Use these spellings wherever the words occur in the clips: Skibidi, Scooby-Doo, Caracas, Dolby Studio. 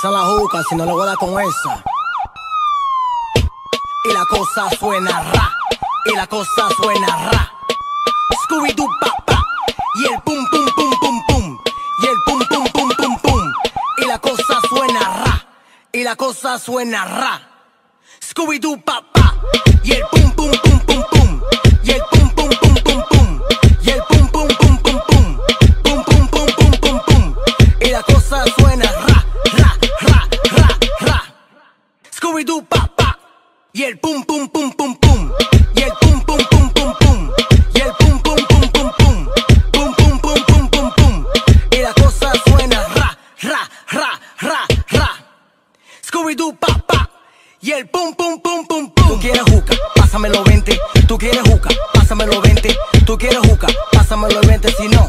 pasa la juca, si no le voy a dar con esa. Y la cosa suena ra, y la cosa suena ra. Scooby-Doo pa pa, y el pum pum pum pum pum, y el pum pum pum pum pum. Y la cosa suena ra, y la cosa suena ra. Scooby-Doo pa pa, y el pum pum pum pum pum, y el pum pum pum pum pum, y el pum pum pum pum pum, pum pum pum pum pum pum. Y la cosa suena ra, ra, ra, ra, ra. Scooby-Doo pa pa, y el pum pum pum pum pum, y el pum pum pum pum pum, y el pum pum pum pum pum, pum pum pum pum pum pum. Y la cosa suena ra, ra, ra, ra, ra. Scooby-Doo pa pa, y el pum pum pum pum pum. Tú quieres juca, pásamelo 20. Tú quieres juca, pásamelo 20. Tú quieres juca, pásamelo 20. Si no,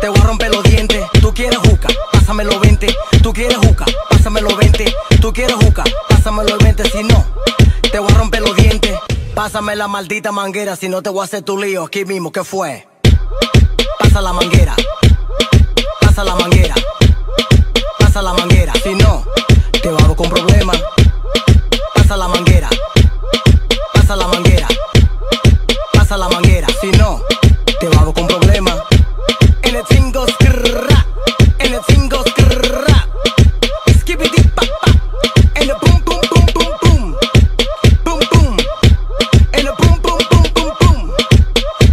te voy a romper los dientes. Tú quieres juca, pásamelo 20. Tú quieres juca, pásamelo 20. Tú quieres juca, pásamelo 20. Si no, te voy a romper los dientes. Pásame la maldita manguera, si no te voy a hacer tu lío aquí mismo. ¿Qué fue? Pasa la manguera, pasa la manguera, pasa la manguera. Si no, te hago con problemas. Pasa la manguera, pasa la manguera, pasa la manguera. Si no, te vamos con problemas. En el single skrrra, en el single skrrra. Skibidi pa pa, en el pum pum pum pum pum, pum pum, en el pum pum pum pum pum,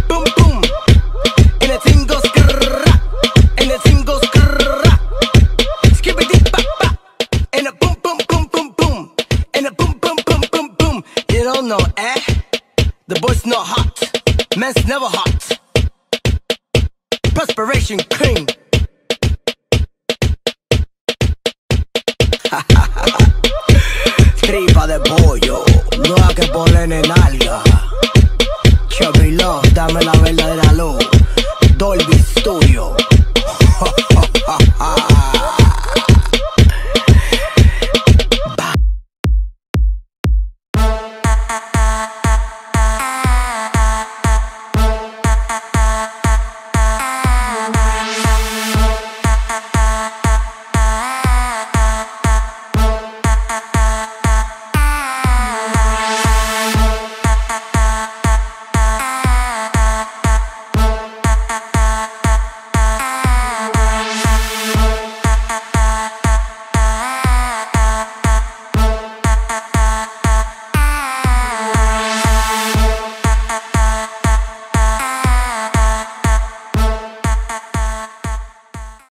pum pum, en el single skrrra, en el single skrrra. Skibidi pa pa, en el pum pum pum pum pum, en el pum. You don't know, eh? The boy's not hot, man's never hot. Perspiration king. Tripa de pollo, no hay que poner en alga. Chubby Love, dame la verdadera luz. Dolby Studio.